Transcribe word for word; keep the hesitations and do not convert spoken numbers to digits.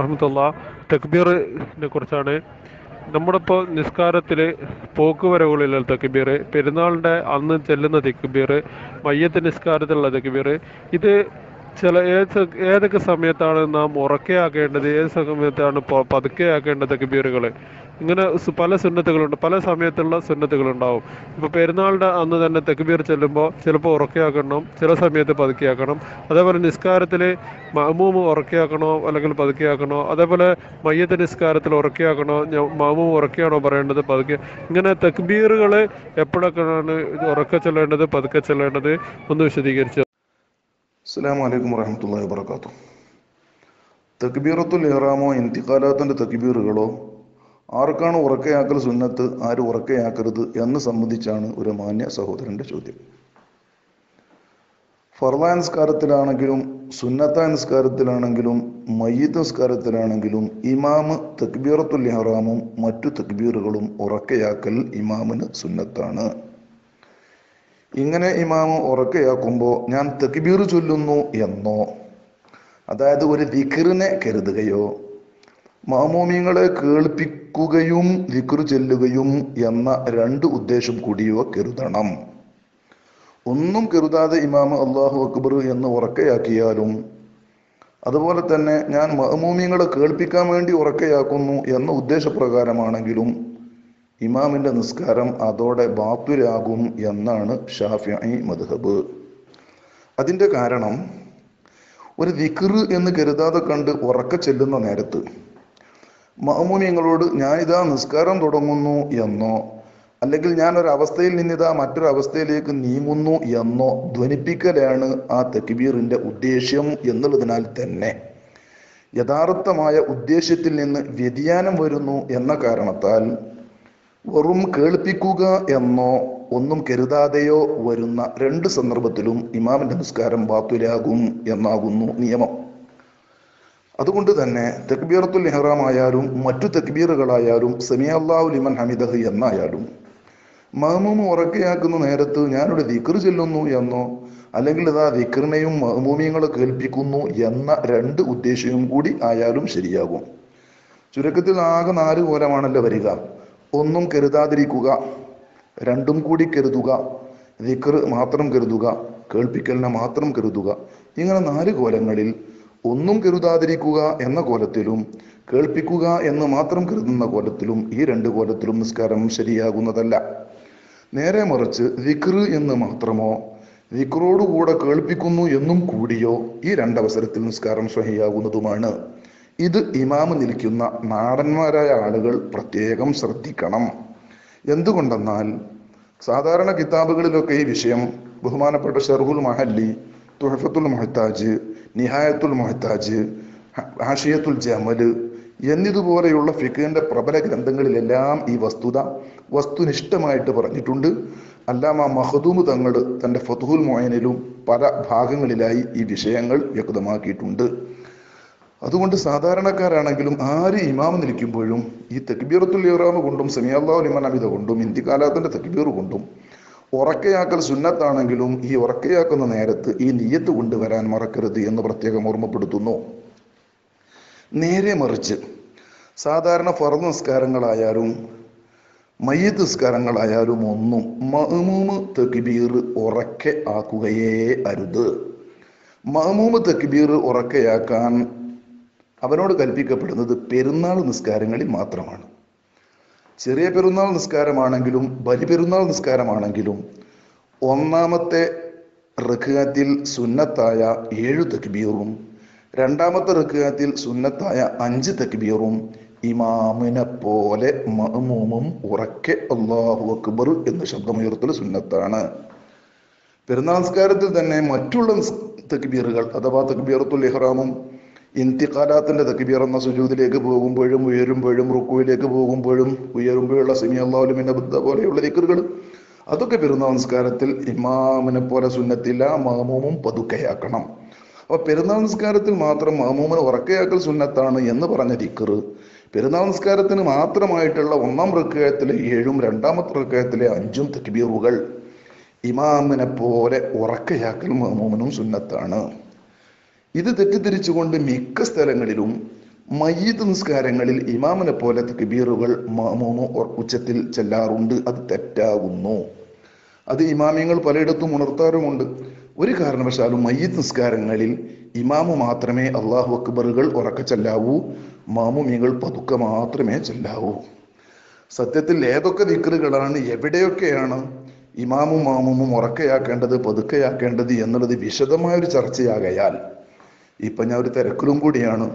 റഹ്മത്തുള്ള തക്ബീറിനെ കുറിച്ചാണ്. നമ്മുടെ ഇപ്പോൾ നിസ്കാരത്തിൽ പോക്കുവരവുകളിലുള്ള തക്ബീർ, പെരുന്നാളിൻ്റെ അന്ന് ചെല്ലുന്ന തക്ബീർ, മയ്യത്ത് നിസ്കാരത്തിലുള്ള തക്ബീർ, ഇത് ചില ഏത് ഏതൊക്കെ സമയത്താണ് നാം ഉറക്കെയാക്കേണ്ടത്, ഏത് സമയത്താണ് പതുക്കെ ആക്കേണ്ട തക്ബീറുകൾ, ഇങ്ങനെ പല സുന്നത്തുകളുണ്ട്, പല സമയത്തുള്ള സുന്നത്തുകളുണ്ടാവും. ഇപ്പോൾ പെരുന്നാളിൻ്റെ അന്ന് തന്നെ തക്ബീർ ചെല്ലുമ്പോൾ ചിലപ്പോൾ ഉറക്കെയാക്കണം, ചില സമയത്ത് പതുക്കെയാക്കണം. അതേപോലെ നിസ്കാരത്തിൽ മഅ്മൂം ഉറക്കെയാക്കണോ അല്ലെങ്കിൽ പതുക്കെയാക്കണോ, അതേപോലെ മയ്യത്ത് നിസ്കാരത്തിൽ ഉറക്കെയാക്കണോ, മഅ്മൂം ഉറക്കെയാണോ പറയേണ്ടത്, പതുക്കെ, ഇങ്ങനെ തക്ബീറുകൾ എപ്പോഴൊക്കെയാണ് ഉറക്കെ ചെല്ലേണ്ടത്, പതുക്കെ ചെല്ലേണ്ടത് ഒന്ന് വിശദീകരിച്ചു. അസ്സലാമു അലൈക്കും വറഹ്മത്തുള്ളാഹി വബറകാതുഹു. തക്ബീറത്തുൽ ഇഹ്റാമോ ഇന്തിഖാലാത്തിൻ്റെ തക്ബീറുകളോ ആർക്കാണ് ഉറക്കയാക്കൽ സുന്നത്ത്, ആര് ഉറക്കയാക്കരുത് എന്ന് സംബന്ധിച്ചാണ് ഒരു മാന്യ സഹോദരൻ്റെ ചോദ്യം. ഫർളായ നിസ്കാരത്തിലാണെങ്കിലും സുന്നത്തായ നിസ്കാരത്തിലാണെങ്കിലും മയ്യിത്ത് നിസ്കാരത്തിലാണെങ്കിലും ഇമാമ് തക്ബീറത്തുൽ ഇഹ്റാമും മറ്റു തക്ബീറുകളും ഉറക്കയാക്കൽ ഇമാമിന് സുന്നത്താണ്. ഇങ്ങനെ ഇമാമ് ഉറക്കയാക്കുമ്പോൾ ഞാൻ തക്ബീർ ചൊല്ലുന്നു എന്നോ, അതായത് ഒരു ദിക്റിനെ കരുതുകയോ മാമൂമിങ്ങളെ കേൾപ്പിക്കുകയും ദിക്ർ ചൊല്ലുകയും എന്ന രണ്ട് ഉദ്ദേശം കൂടിയോ കരുതണം. ഒന്നും കരുതാതെ ഇമാമ് അല്ലാഹു അക്ബർ എന്ന് ഉറക്കയാക്കിയാലും, അതുപോലെ തന്നെ ഞാൻ മാമൂമിങ്ങളെ കേൾപ്പിക്കാൻ വേണ്ടി ഉറക്കയാക്കുന്നു എന്ന ഉദ്ദേശപ്രകാരമാണെങ്കിലും ഇമാമിൻ്റെ നിസ്കാരം അതോടെ ബാത്തിലാകും എന്നാണ് ഷാഫിഈ മദ്ഹബ്. അതിൻ്റെ കാരണം, ഒരു ദിക്ർ എന്ന് കരുതാതെ കണ്ട് ഉറക്കെ ചെല്ലുന്ന നേരത്ത് മഅ്മൂമിയങ്ങളോട് ഞാനിതാ നിസ്കാരം തുടങ്ങുന്നു എന്നോ അല്ലെങ്കിൽ ഞാൻ ഒരവസ്ഥയിൽ നിന്നിതാ മറ്റൊരവസ്ഥയിലേക്ക് നീങ്ങുന്നു എന്നോ ധ്വനിപ്പിക്കലാണ് ആ തക്ബീറിൻ്റെ ഉദ്ദേശ്യം എന്നുള്ളതിനാൽ തന്നെ യഥാർത്ഥമായ ഉദ്ദേശ്യത്തിൽ നിന്ന് വ്യതിയാനം വരുന്നു എന്ന കാരണത്താൽ വെറും കേൾപ്പിക്കുക എന്നോ ഒന്നും കരുതാതെയോ വരുന്ന രണ്ട് സന്ദർഭത്തിലും ഇമാമിൻ്റെ നിസ്കാരം ബാത്തിലാകും എന്നാകുന്നു നിയമം. അതുകൊണ്ട് തന്നെ തക്ബീറത്തുൽ ഇഹ്റാം ആയാലും മറ്റു തക്ബീറുകളായാലും സമിഅല്ലാഹു ലിമൻ ഹമിദഹ് എന്നായാലും മഅ്മൂം ഉറക്കയാക്കുന്ന നേരത്ത് ഞാനൊരു ദിക്ർ ചെല്ലുന്നു എന്നോ അല്ലെങ്കിൽ ഇതാ ദിക്റിനെയും മഅ്മൂമിയങ്ങളെ കേൾപ്പിക്കുന്നു എന്ന രണ്ട് ഉദ്ദേശവും കൂടി ആയാലും ശരിയാകും. ചുരുക്കത്തിൽ ആകെ നാല് കോലമാണല്ലോ വരിക: ഒന്നും കരുതാതിരിക്കുക, രണ്ടും കൂടി കരുതുക, ദിക്ർ മാത്രം കരുതുക, കേൾപ്പിക്കലിനെ മാത്രം കരുതുക. ഇങ്ങനെ നാല് കോലങ്ങളിൽ ഒന്നും കരുതാതിരിക്കുക എന്ന കോലത്തിലും കേൾപ്പിക്കുക എന്ന് മാത്രം കരുതുന്ന കോലത്തിലും ഈ രണ്ട് കോലത്തിലും നിസ്കാരം ശരിയാകുന്നതല്ല. നേരെ മറിച്ച് ദിക്ർ എന്ന് മാത്രമോ ദിക്റോടുകൂടെ കേൾപ്പിക്കുന്നു എന്നും കൂടിയോ ഈ രണ്ടവസരത്തിൽ നിസ്കാരം സ്വഹിയാകുന്നതുമാണ്. ഇത് ഇമാമ് നിൽക്കുന്ന നാടന്മാരായ ആളുകൾ പ്രത്യേകം ശ്രദ്ധിക്കണം. എന്തുകൊണ്ടെന്നാൽ സാധാരണ കിതാബുകളിലൊക്കെ ഈ വിഷയം ബഹുമാനപ്പെട്ട ഷർഹുൽ മഹല്ലി, തുഹഫത്തുൽ മുഹ്താജ്, നിഹായത്തുൽ മുഹ്താജ്, ഹാഷിയത്തുൽ ജമല് എന്നിതുപോലെയുള്ള ഫിഖിന്റെ പ്രബല ഗ്രന്ഥങ്ങളിലെല്ലാം ഈ വസ്തുത വസ്തുനിഷ്ഠമായിട്ട് പറഞ്ഞിട്ടുണ്ട്. അല്ലാമ മഖ്ദൂം തങ്ങൾ തൻ്റെ ഫത്ഹുൽ മുഈനിലും പല ഭാഗങ്ങളിലായി ഈ വിഷയങ്ങൾ വ്യക്തമാക്കിയിട്ടുണ്ട്. അതുകൊണ്ട് സാധാരണക്കാരാണെങ്കിലും ആര് ഇമാമ് നിൽക്കുമ്പോഴും ഈ തക്ബീറത്തുൽ ഇഹ്റാം കൊണ്ടും സമിഅല്ലാഹു ലിമൻ ഹമിദഹ് കൊണ്ടും ഇന്തിഖാലാത്തിൻ്റെ തക്ബീർ കൊണ്ടും ഉറക്കയാക്കൽ സുന്നത്താണെങ്കിലും ഈ ഉറക്കയാക്കുന്ന നേരത്ത് ഈ നിയ്യത്ത് കൊണ്ടുവരാൻ മറക്കരുത് എന്ന് പ്രത്യേകം ഓർമ്മപ്പെടുത്തുന്നു. നേരെ മറിച്ച് സാധാരണ ഫർദ് നിസ്കാരങ്ങളായാലും മയ്യിത്ത് നിസ്കാരങ്ങളായാലും ഒന്നും മഅ്മൂം തക്ബീർ ഉറക്കെ ആക്കുകയേ അരുത്. മഅ്മൂം തക്ബീർ ഉറക്കയാക്കാൻ അവനോട് കൽപ്പിക്കപ്പെടുന്നത് പെരുന്നാൾ നിസ്കാരങ്ങളിൽ മാത്രമാണ്. ചെറിയ പെരുന്നാൾ നിസ്കാരമാണെങ്കിലും ബലിപെരുന്നാൾ നിസ്കാരമാണെങ്കിലും ഒന്നാമത്തെ റക്അത്തിൽ സുന്നത്തായ ഏഴു തക്ബീറും രണ്ടാമത്തെ റക്അത്തിൽ സുന്നത്തായ അഞ്ച് തക്ബീറും ഇമാമിനെ പോലെ മഅ്മൂമും ഉറക്കെ അല്ലാഹു അക്ബർ എന്ന് ശബ്ദമുയർത്തൽ സുന്നത്താണ്. പെരുന്നാൾ നിസ്കാരത്തിൽ തന്നെ മറ്റുള്ള തക്ബീറുകൾ, അഥവാ തക്ബീറത്തുൽ ഇഹ്റാമും ഇന്തിഖാലാത്തിൻ്റെ തക്ബീർ എന്ന സുജൂദിലേക്ക് പോകുമ്പോഴും ഉയരുമ്പോഴും റുക്കൂയിലേക്ക് പോകുമ്പോഴും ഉയരുമ്പോഴുള്ള സമിഅല്ലാഹു ലിമൻ ഹമിദഹ് പോലെയുള്ള ദിക്റുകൾ, അതൊക്കെ പെരുന്നാൾ നിസ്കാരത്തിൽ ഇമാമിനെ പോലെ സുന്നത്തില്ല, മഅ്മൂമും പതുക്കെയാക്കണം. അപ്പോൾ പെരുന്നാൾ നിസ്കാരത്തിൽ മാത്രം മഅ്മൂമിനെ ഉറക്കയാക്കൽ സുന്നത്താണ് എന്ന് പറഞ്ഞ ദിക്ർ പെരുന്നാൾ നിസ്കാരത്തിന് മാത്രമായിട്ടുള്ള ഒന്നാം റക്അത്തിലെ ഏഴും രണ്ടാമത്തെ റക്അത്തിലെ അഞ്ചും തക്ബീറുകൾ ഇമാമിനെ പോലെ ഉറക്കയാക്കൽ മഅ്മൂമിനും സുന്നത്താണ്. ഇത് തെറ്റിദ്ധരിച്ചുകൊണ്ട് മിക്ക സ്ഥലങ്ങളിലും മയ്യിത്ത് നിസ്കാരങ്ങളിൽ ഇമാമിനെ പോലെ തക്ബീറുകൾ മാമൂമോ ഉച്ചത്തിൽ ചെല്ലാറുണ്ട്. അത് തെറ്റാകുന്നു. അത് ഇമാമിയങ്ങൾ പലയിടത്തും ഉണർത്താറുമുണ്ട്. ഒരു കാരണവശാലും മയ്യിത്ത് നിസ്കാരങ്ങളിൽ ഇമാമു മാത്രമേ അള്ളാഹു അക്ബറുകൾ ഉറക്കെ ചെല്ലാവൂ, മാമൂമിയങ്ങൾ പതുക്കെ മാത്രമേ ചെല്ലാവൂ. സത്യത്തിൽ ഏതൊക്കെ ദിക്റുകളാണ് എവിടെയൊക്കെയാണ് ഇമാമും മാമൂമും ഉറക്കെയാക്കേണ്ടത് പതുക്കെയാക്കേണ്ടത് എന്നുള്ളത് വിശദമായൊരു ചർച്ചയാകയാൽ ഇപ്പം ഞാൻ ഒരു തിരക്കിലും കൂടിയാണ്.